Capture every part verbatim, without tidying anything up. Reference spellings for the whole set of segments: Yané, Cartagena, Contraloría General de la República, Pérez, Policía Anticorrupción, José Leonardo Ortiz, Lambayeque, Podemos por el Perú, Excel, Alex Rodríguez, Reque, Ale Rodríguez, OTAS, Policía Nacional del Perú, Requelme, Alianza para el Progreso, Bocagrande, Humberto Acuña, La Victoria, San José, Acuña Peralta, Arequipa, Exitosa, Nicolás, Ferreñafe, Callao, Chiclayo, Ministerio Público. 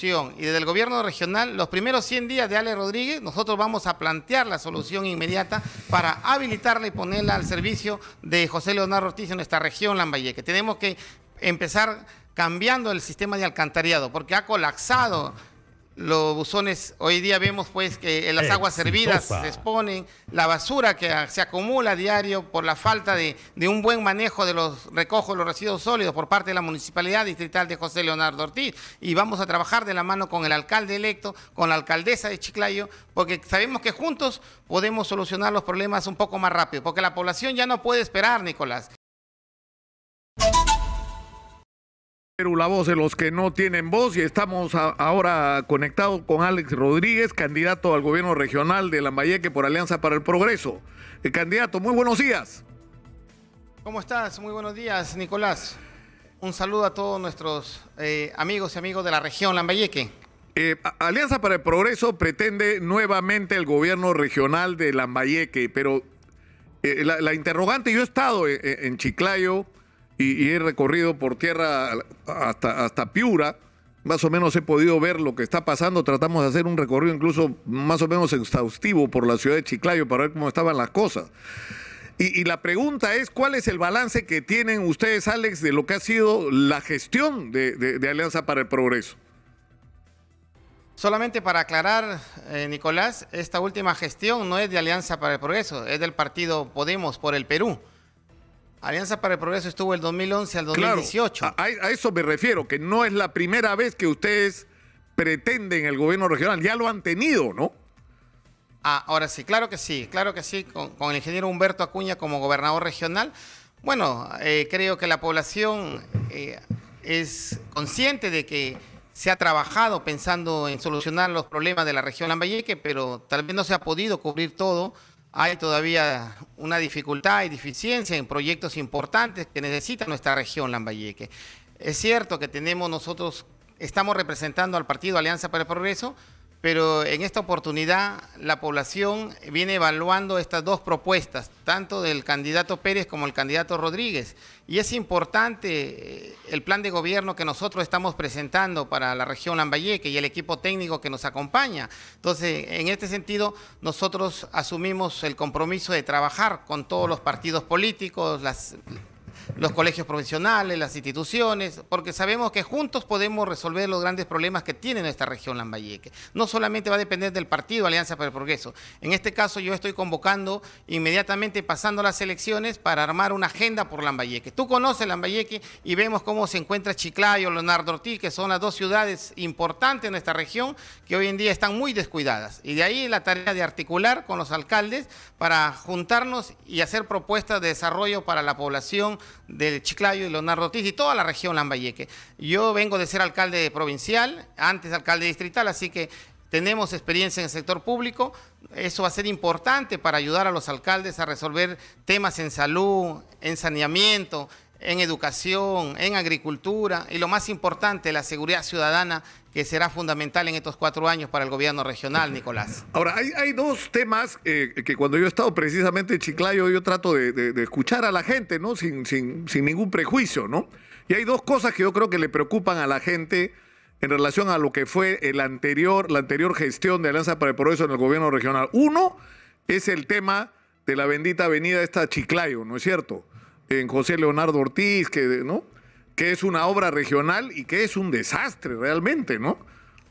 Corrupción y desde el gobierno regional, los primeros cien días de Ale Rodríguez, nosotros vamos a plantear la solución inmediata para habilitarla y ponerla al servicio de José Leonardo Ortiz en nuestra región Lambayeque. Tenemos que empezar cambiando el sistema de alcantarillado porque ha colapsado los buzones. Hoy día vemos pues que las aguas hervidas se exponen, la basura que se acumula a diario por la falta de, de un buen manejo de los recojos, los residuos sólidos por parte de la Municipalidad Distrital de José Leonardo Ortiz. Y vamos a trabajar de la mano con el alcalde electo, con la alcaldesa de Chiclayo, porque sabemos que juntos podemos solucionar los problemas un poco más rápido, porque la población ya no puede esperar, Nicolás. Perú, la voz de los que no tienen voz, y estamos a, ahora conectados con Alex Rodríguez, candidato al gobierno regional de Lambayeque por Alianza para el Progreso. El candidato, muy buenos días. ¿Cómo estás? Muy buenos días, Nicolás. Un saludo a todos nuestros eh, amigos y amigos de la región Lambayeque. Eh, Alianza para el Progreso pretende nuevamente el gobierno regional de Lambayeque, pero eh, la, la interrogante, yo he estado en, en Chiclayo, y he recorrido por tierra hasta, hasta Piura, más o menos he podido ver lo que está pasando, tratamos de hacer un recorrido incluso más o menos exhaustivo por la ciudad de Chiclayo para ver cómo estaban las cosas. Y, y la pregunta es, ¿cuál es el balance que tienen ustedes, Alex, de lo que ha sido la gestión de, de, de Alianza para el Progreso? Solamente para aclarar, eh, Nicolás, esta última gestión no es de Alianza para el Progreso, es del partido Podemos por el Perú. Alianza para el Progreso estuvo del dos mil once al dos mil dieciocho. Claro, a, a eso me refiero, que no es la primera vez que ustedes pretenden el gobierno regional, ya lo han tenido, ¿no? Ah, ahora sí, claro que sí, claro que sí, con, con el ingeniero Humberto Acuña como gobernador regional. Bueno, eh, creo que la población eh, es consciente de que se ha trabajado pensando en solucionar los problemas de la región Lambayeque, pero tal vez no se ha podido cubrir todo. Hay todavía una dificultad y deficiencia en proyectos importantes que necesita nuestra región Lambayeque. Es cierto que tenemos nosotros, estamos representando al partido Alianza para el Progreso, pero en esta oportunidad la población viene evaluando estas dos propuestas, tanto del candidato Pérez como el candidato Rodríguez. Y es importante el plan de gobierno que nosotros estamos presentando para la región Lambayeque y el equipo técnico que nos acompaña. Entonces, en este sentido, nosotros asumimos el compromiso de trabajar con todos los partidos políticos, las... los colegios profesionales, las instituciones, porque sabemos que juntos podemos resolver los grandes problemas que tiene nuestra región Lambayeque. No solamente va a depender del partido Alianza para el Progreso. En este caso yo estoy convocando inmediatamente pasando las elecciones para armar una agenda por Lambayeque. Tú conoces Lambayeque y vemos cómo se encuentra Chiclayo, Leonardo Ortiz, que son las dos ciudades importantes de nuestra región que hoy en día están muy descuidadas. Y de ahí la tarea de articular con los alcaldes para juntarnos y hacer propuestas de desarrollo para la población del Chiclayo y Leonardo Ortiz y toda la región Lambayeque. Yo vengo de ser alcalde provincial, antes alcalde distrital, así que tenemos experiencia en el sector público. Eso va a ser importante para ayudar a los alcaldes a resolver temas en salud, en saneamiento, en educación, en agricultura y lo más importante, la seguridad ciudadana, que será fundamental en estos cuatro años para el gobierno regional, Nicolás. Ahora, hay, hay dos temas eh, que cuando yo he estado precisamente en Chiclayo yo trato de, de, de escuchar a la gente, ¿no? Sin, sin, sin ningún prejuicio, ¿no? Y hay dos cosas que yo creo que le preocupan a la gente en relación a lo que fue el anterior, la anterior gestión de Alianza para el Progreso en el gobierno regional. Uno es el tema de la bendita avenida esta Chiclayo, ¿no es cierto? En José Leonardo Ortiz, que, ¿no? que es una obra regional y que es un desastre realmente, ¿no?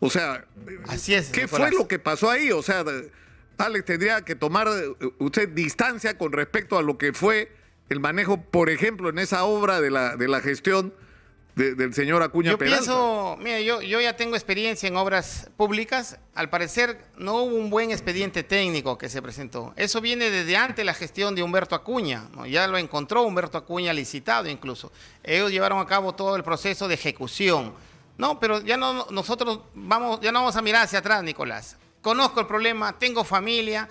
O sea, así es, ¿qué Nicolás. Fue lo que pasó ahí? O sea, Alex, tendría que tomar usted distancia con respecto a lo que fue el manejo, por ejemplo, en esa obra de la, de la gestión de, del señor Acuña Peralta. Yo pienso, mira, yo, yo ya tengo experiencia en obras públicas. Al parecer no hubo un buen expediente técnico que se presentó. Eso viene desde antes la gestión de Humberto Acuña, ¿no? Ya lo encontró Humberto Acuña licitado incluso. Ellos llevaron a cabo todo el proceso de ejecución. No, pero ya no nosotros vamos, ya no vamos a mirar hacia atrás, Nicolás. Conozco el problema, tengo familia,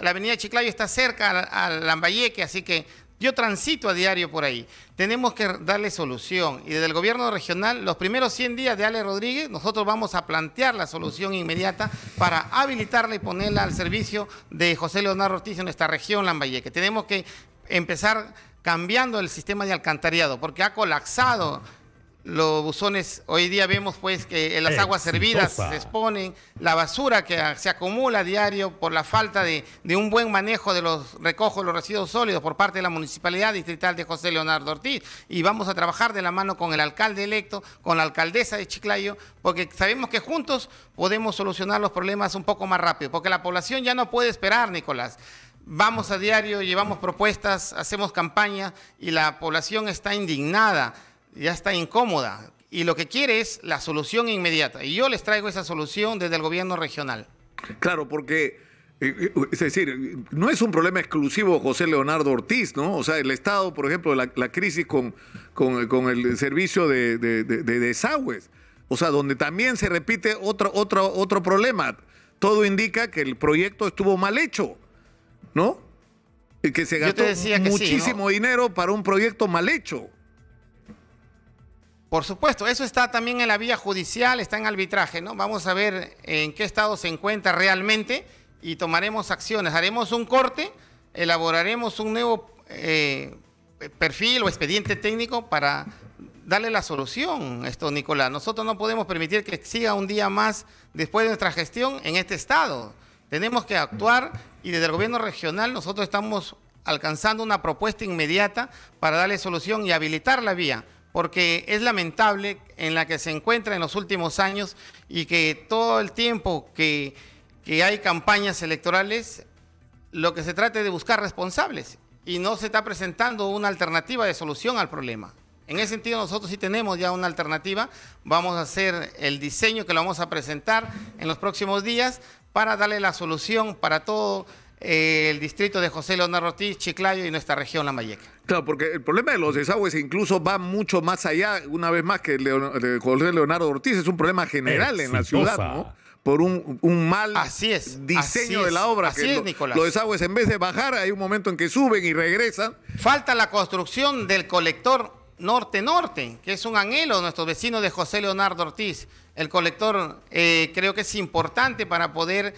la avenida Chiclayo está cerca al Lambayeque, así que yo transito a diario por ahí. Tenemos que darle solución. Y desde el gobierno regional, los primeros cien días de Ale Rodríguez, nosotros vamos a plantear la solución inmediata para habilitarla y ponerla al servicio de José Leonardo Ortiz en nuestra región Lambayeque. Tenemos que empezar cambiando el sistema de alcantarillado porque ha colapsado los buzones, hoy día vemos pues que en las Exitosa. aguas hervidas se exponen, la basura que se acumula a diario por la falta de, de un buen manejo de los recojos, los residuos sólidos por parte de la Municipalidad Distrital de José Leonardo Ortiz. Y vamos a trabajar de la mano con el alcalde electo, con la alcaldesa de Chiclayo, porque sabemos que juntos podemos solucionar los problemas un poco más rápido, porque la población ya no puede esperar, Nicolás. Vamos a diario, llevamos propuestas, hacemos campaña y la población está indignada, ya está incómoda y lo que quiere es la solución inmediata y yo les traigo esa solución desde el gobierno regional. Claro, porque es decir, no es un problema exclusivo José Leonardo Ortiz, ¿no? O sea, el Estado, por ejemplo, la, la crisis con, con, con el servicio de, de, de, de desagües, o sea, donde también se repite otro, otro, otro problema. Todo indica que el proyecto estuvo mal hecho, ¿no? Y que se gastó muchísimo sí, ¿no? dinero para un proyecto mal hecho. Por supuesto, eso está también en la vía judicial, está en arbitraje, ¿no? Vamos a ver en qué estado se encuentra realmente y tomaremos acciones. Haremos un corte, elaboraremos un nuevo eh, perfil o expediente técnico para darle la solución a esto, Nicolás. Nosotros no podemos permitir que siga un día más después de nuestra gestión en este estado. Tenemos que actuar y desde el gobierno regional nosotros estamos alcanzando una propuesta inmediata para darle solución y habilitar la vía, porque es lamentable en la que se encuentra en los últimos años y que todo el tiempo que, que hay campañas electorales, lo que se trata es de buscar responsables y no se está presentando una alternativa de solución al problema. En ese sentido nosotros sí tenemos ya una alternativa, vamos a hacer el diseño que lo vamos a presentar en los próximos días para darle la solución para todo el distrito de José Leonardo Ortiz, Chiclayo y nuestra región Lambayeque. Claro, porque el problema de los desagües incluso va mucho más allá, una vez más que Leon, José Leonardo Ortiz, es un problema general Exitosa. en la ciudad, ¿no? Por un, un mal así es, diseño así de la obra. Así que es, lo, Nicolás. Los desagües en vez de bajar, hay un momento en que suben y regresan. Falta la construcción del colector norte-norte, que es un anhelo de nuestros vecinos de José Leonardo Ortiz. El colector eh, creo que es importante para poder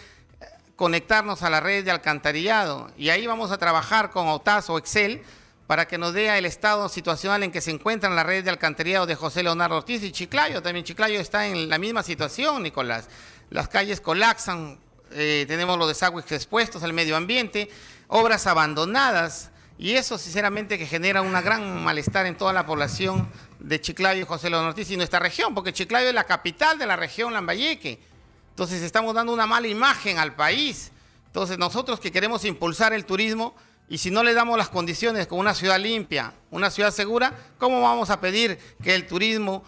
conectarnos a la red de alcantarillado y ahí vamos a trabajar con O T A S o Excel para que nos dé el estado situacional en que se encuentran las redes de alcantarillado de José Leonardo Ortiz y Chiclayo. También Chiclayo está en la misma situación, Nicolás. Las calles colapsan, eh, tenemos los desagües expuestos al medio ambiente, obras abandonadas y eso sinceramente que genera una gran malestar en toda la población de Chiclayo y José Leonardo Ortiz y nuestra región, porque Chiclayo es la capital de la región Lambayeque. Entonces estamos dando una mala imagen al país. Entonces nosotros que queremos impulsar el turismo y si no le damos las condiciones con una ciudad limpia, una ciudad segura, ¿cómo vamos a pedir que el turismo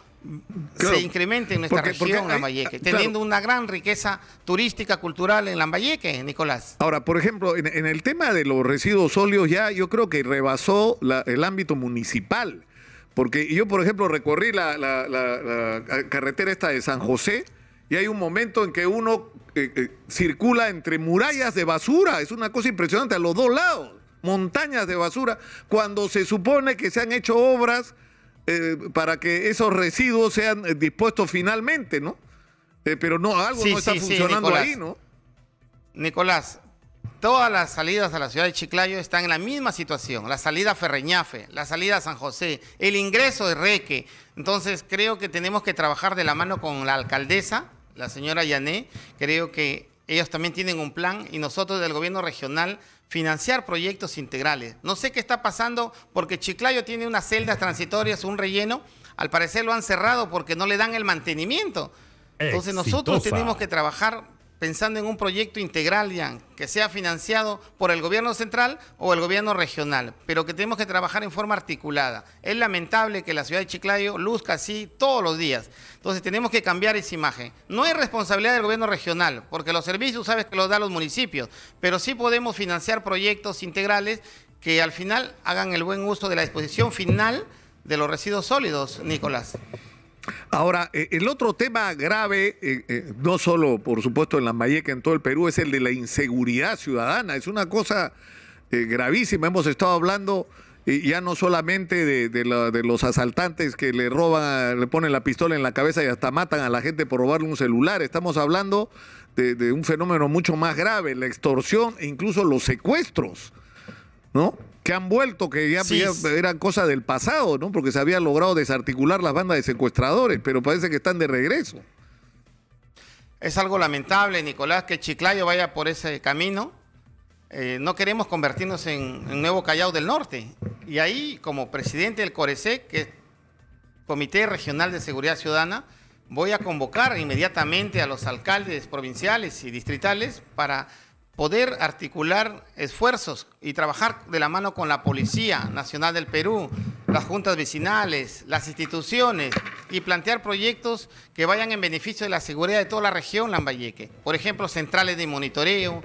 claro, se incremente en nuestra porque, región porque hay, Lambayeque? Claro. Teniendo una gran riqueza turística, cultural en Lambayeque, Nicolás. Ahora, por ejemplo, en, en el tema de los residuos sólidos ya yo creo que rebasó la, el ámbito municipal. Porque yo, por ejemplo, recorrí la, la, la, la carretera esta de San José. Y hay un momento en que uno eh, eh, circula entre murallas de basura, es una cosa impresionante, a los dos lados, montañas de basura, cuando se supone que se han hecho obras eh, para que esos residuos sean eh, dispuestos finalmente, ¿no? Eh, pero no, algo sí, no está sí, funcionando sí, Nicolás, ahí, ¿no? Nicolás, todas las salidas a la ciudad de Chiclayo están en la misma situación, la salida a Ferreñafe, la salida a San José, el ingreso de Reque. Entonces creo que tenemos que trabajar de la mano con la alcaldesa, la señora Yané, creo que ellos también tienen un plan y nosotros del gobierno regional financiar proyectos integrales. No sé qué está pasando porque Chiclayo tiene unas celdas transitorias, un relleno, al parecer lo han cerrado porque no le dan el mantenimiento. Entonces Exitosa. nosotros tenemos que trabajar pensando en un proyecto integral ya, que sea financiado por el gobierno central o el gobierno regional, pero que tenemos que trabajar en forma articulada. Es lamentable que la ciudad de Chiclayo luzca así todos los días, entonces tenemos que cambiar esa imagen. No es responsabilidad del gobierno regional, porque los servicios sabes que los dan los municipios, pero sí podemos financiar proyectos integrales que al final hagan el buen uso de la disposición final de los residuos sólidos, Nicolás. Ahora, el otro tema grave, eh, eh, no solo, por supuesto, en Lambayeque, en todo el Perú, es el de la inseguridad ciudadana. Es una cosa eh, gravísima. Hemos estado hablando eh, ya no solamente de, de, la, de los asaltantes que le roban, le ponen la pistola en la cabeza y hasta matan a la gente por robarle un celular. Estamos hablando de, de un fenómeno mucho más grave, la extorsión e incluso los secuestros, ¿no? Que han vuelto, que ya, sí, ya eran cosas del pasado, ¿no? Porque se habían logrado desarticular las bandas de secuestradores, pero parece que están de regreso. Es algo lamentable, Nicolás, que Chiclayo vaya por ese camino. Eh, no queremos convertirnos en, en nuevo Callao del Norte. Y ahí, como presidente del CORECE, que es Comité Regional de Seguridad Ciudadana, voy a convocar inmediatamente a los alcaldes provinciales y distritales para poder articular esfuerzos y trabajar de la mano con la Policía Nacional del Perú, las juntas vecinales, las instituciones, y plantear proyectos que vayan en beneficio de la seguridad de toda la región Lambayeque. Por ejemplo, centrales de monitoreo,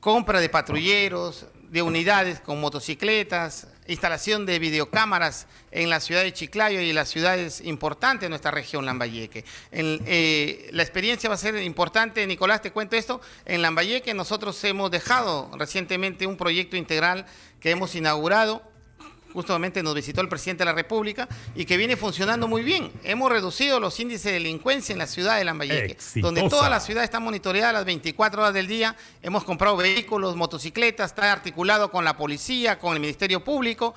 compra de patrulleros, de unidades con motocicletas, instalación de videocámaras en la ciudad de Chiclayo y en las ciudades importantes de nuestra región Lambayeque. En, eh, la experiencia va a ser importante, Nicolás, te cuento esto. En Lambayeque nosotros hemos dejado recientemente un proyecto integral que hemos inaugurado, justamente nos visitó el presidente de la República, y que viene funcionando muy bien. Hemos reducido los índices de delincuencia en la ciudad de Lambayeque, Exitosa, donde toda la ciudad está monitoreada las veinticuatro horas del día. Hemos comprado vehículos, motocicletas, está articulado con la policía, con el Ministerio Público.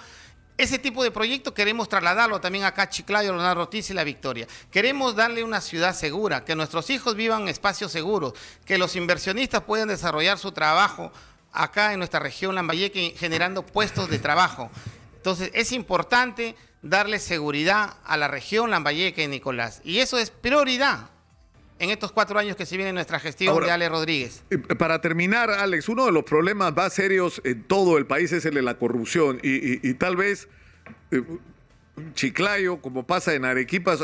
Ese tipo de proyecto queremos trasladarlo también acá a Chiclayo, Leonardo Ortiz y La Victoria. Queremos darle una ciudad segura, que nuestros hijos vivan espacios seguros, que los inversionistas puedan desarrollar su trabajo acá en nuestra región Lambayeque, generando puestos de trabajo. Entonces, es importante darle seguridad a la región Lambayeque, Nicolás. Y eso es prioridad en estos cuatro años que se viene nuestra gestión. Ahora, de Ale Rodríguez. Para terminar, Alex, uno de los problemas más serios en todo el país es el de la corrupción. Y, y, y tal vez eh, Chiclayo, como pasa en Arequipa,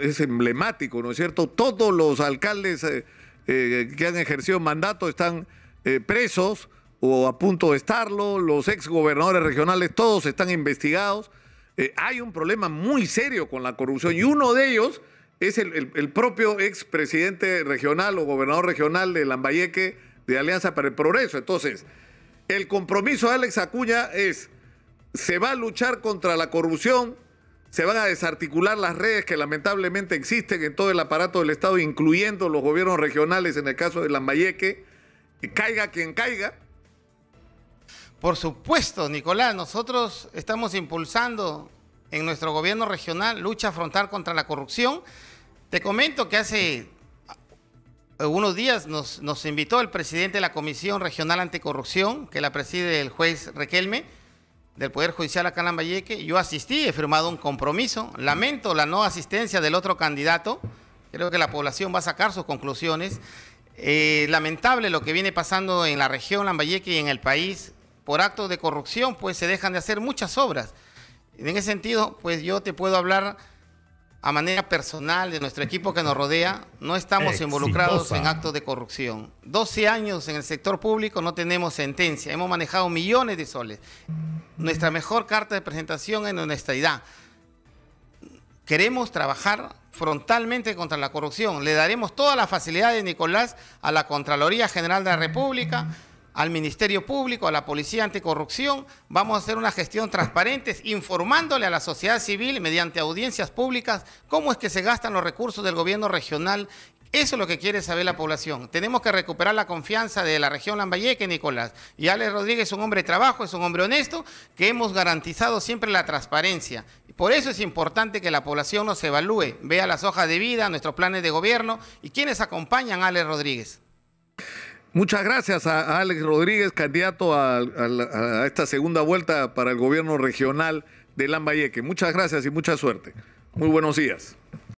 es emblemático, ¿no es cierto? Todos los alcaldes eh, eh, que han ejercido mandato están eh, presos o a punto de estarlo, los exgobernadores regionales, todos están investigados. Eh, hay un problema muy serio con la corrupción y uno de ellos es el, el, el propio expresidente regional o gobernador regional de Lambayeque de Alianza para el Progreso. Entonces, el compromiso de Alex Acuña es, se va a luchar contra la corrupción, se van a desarticular las redes que lamentablemente existen en todo el aparato del Estado, incluyendo los gobiernos regionales en el caso de Lambayeque, que caiga quien caiga. Por supuesto, Nicolás, nosotros estamos impulsando en nuestro gobierno regional lucha frontal contra la corrupción. Te comento que hace unos días nos, nos invitó el presidente de la Comisión Regional Anticorrupción, que la preside el juez Requelme, del Poder Judicial acá en Lambayeque. Yo asistí, he firmado un compromiso. Lamento la no asistencia del otro candidato. Creo que la población va a sacar sus conclusiones. Eh, lamentable lo que viene pasando en la región Lambayeque y en el país. Por actos de corrupción, pues se dejan de hacer muchas obras. En ese sentido, pues yo te puedo hablar a manera personal de nuestro equipo que nos rodea. No estamos Exitosa. Involucrados en actos de corrupción. doce años en el sector público no tenemos sentencia. Hemos manejado millones de soles. Nuestra mejor carta de presentación es honestidad. Queremos trabajar frontalmente contra la corrupción. Le daremos todas las facilidades, Nicolás, a la Contraloría General de la República, al Ministerio Público, a la Policía Anticorrupción. Vamos a hacer una gestión transparente, informándole a la sociedad civil mediante audiencias públicas cómo es que se gastan los recursos del gobierno regional. Eso es lo que quiere saber la población. Tenemos que recuperar la confianza de la región Lambayeque, Nicolás. Y Ale Rodríguez es un hombre de trabajo, es un hombre honesto, que hemos garantizado siempre la transparencia. Por eso es importante que la población nos evalúe, vea las hojas de vida, nuestros planes de gobierno y quienes acompañan a Ale Rodríguez. Muchas gracias a Alex Rodríguez, candidato a, a, a esta segunda vuelta para el gobierno regional de Lambayeque. Muchas gracias y mucha suerte. Muy buenos días.